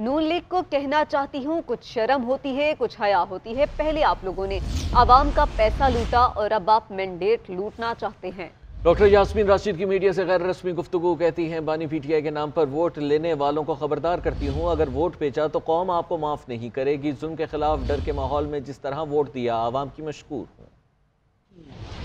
नून league को कहना चाहती हूँ, कुछ शर्म होती है, कुछ हया होती है। पहले आप लोगों ने आवाम का पैसा लूटा और अब आप मैंडेट लूटना चाहते हैं। डॉक्टर यास्मीन राशिद की मीडिया से गैर रस्मी गुफ्तगू, कहती हैं बानी पीटीआई के नाम पर वोट लेने वालों को खबरदार करती हूँ, अगर वोट बेचा तो कौम आपको माफ नहीं करेगी। जुल्म के खिलाफ डर के माहौल में जिस तरह वोट दिया, आवाम की मशकूर हूँ।